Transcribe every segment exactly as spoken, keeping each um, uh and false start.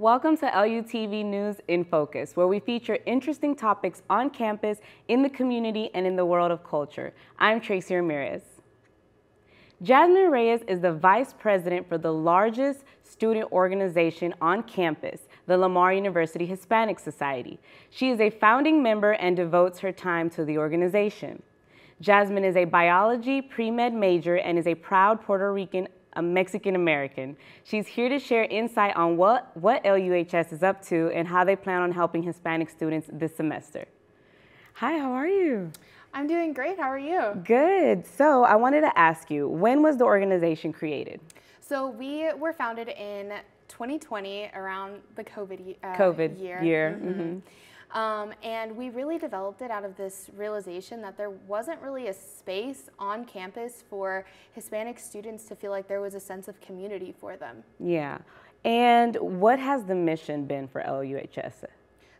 Welcome to L U T V News in Focus, where we feature interesting topics on campus, in the community, and in the world of culture. I'm Tracy Ramirez. Jasmin Reyes is the vice president for the largest student organization on campus, the Lamar University Hispanic Society. She is a founding member and devotes her time to the organization. Jasmin is a biology pre-med major and is a proud Puerto Rican, a Mexican-American. She's here to share insight on what, what L U H S is up to and how they plan on helping Hispanic students this semester. Hi, how are you? I'm doing great, how are you? Good, so I wanted to ask you, when was the organization created? So we were founded in twenty twenty, around the COVID, uh, COVID year. year. Mm-hmm. Mm-hmm. Um, and we really developed it out of this realization that there wasn't really a space on campus for Hispanic students to feel like there was a sense of community for them. Yeah. And what has the mission been for L U H S?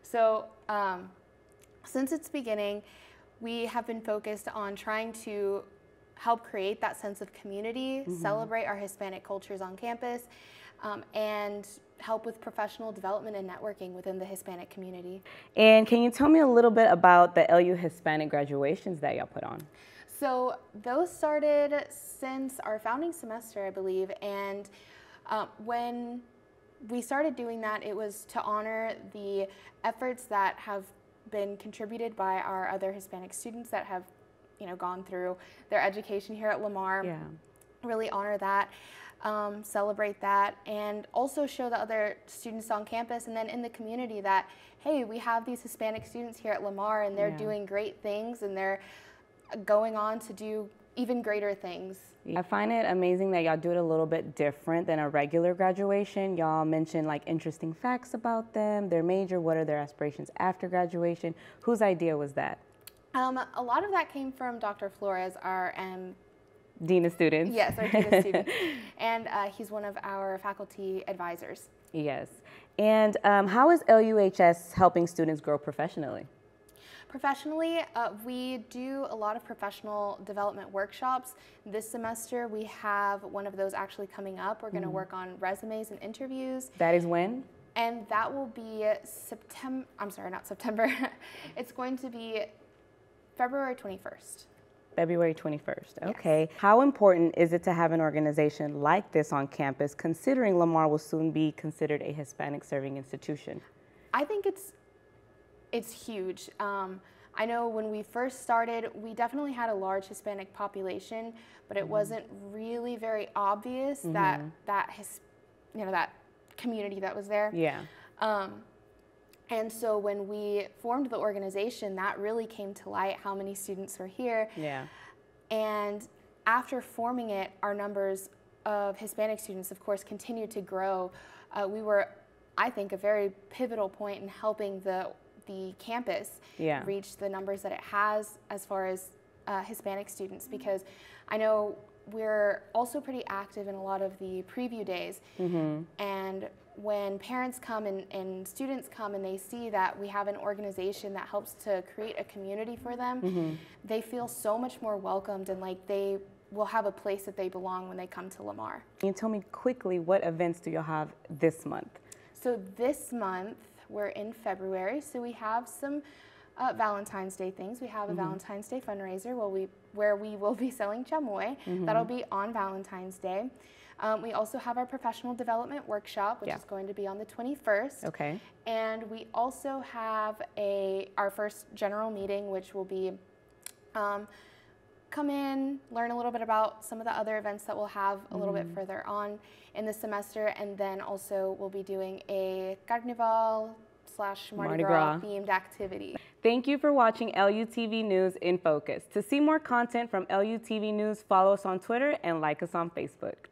So um, since its beginning, we have been focused on trying to help create that sense of community, mm-hmm. celebrate our Hispanic cultures on campus, um, and help with professional development and networking within the Hispanic community. And can you tell me a little bit about the L U Hispanic graduations that y'all put on? So those started since our founding semester, I believe, and uh, when we started doing that, it was to honor the efforts that have been contributed by our other Hispanic students that have, you know, gone through their education here at Lamar. Yeah. Really honor that. Um, celebrate that, and also show the other students on campus and then in the community that, hey, we have these Hispanic students here at Lamar and they're yeah. doing great things and they're going on to do even greater things. I find it amazing that y'all do it a little bit different than a regular graduation. Y'all mention like interesting facts about them, their major, what are their aspirations after graduation. Whose idea was that? Um, a lot of that came from Doctor Flores, our um, Dean of Students. Yes, our Dean of Students. And uh, he's one of our faculty advisors. Yes. And um, how is L U H S helping students grow professionally? Professionally, uh, we do a lot of professional development workshops. This semester, we have one of those actually coming up. We're going to mm-hmm. work on resumes and interviews. That is when? And that will be September, I'm sorry, not September. It's going to be February twenty-first. February twenty-first, okay. Yes. How important is it to have an organization like this on campus, considering Lamar will soon be considered a Hispanic-serving institution? I think it's, it's huge. Um, I know when we first started, we definitely had a large Hispanic population, but it mm-hmm. wasn't really very obvious mm-hmm. that, that his, you know, that community that was there. Yeah. Um, And so when we formed the organization, that really came to light how many students were here. Yeah. And after forming it, our numbers of Hispanic students, of course, continued to grow. Uh, we were, I think, a very pivotal point in helping the, the campus yeah. reach the numbers that it has as far as uh, Hispanic students, because I know we're also pretty active in a lot of the preview days. Mm-hmm. And when parents come and, and students come and they see that we have an organization that helps to create a community for them, mm-hmm. they feel so much more welcomed and like they will have a place that they belong when they come to Lamar. Can you tell me quickly, what events do you have this month? So this month, we're in February, so we have some Uh, Valentine's Day things. We have a mm-hmm. Valentine's Day fundraiser where we, where we will be selling chamoy. Mm-hmm. That'll be on Valentine's Day. Um, we also have our professional development workshop, which yeah. is going to be on the twenty-first. Okay. And we also have a our first general meeting, which will be um, come in, learn a little bit about some of the other events that we'll have a little mm. bit further on in the semester. And then also we'll be doing a Carnival slash Mardi Gras themed activity. Thank you for watching L U T V News in Focus. To see more content from L U T V News, follow us on Twitter and like us on Facebook.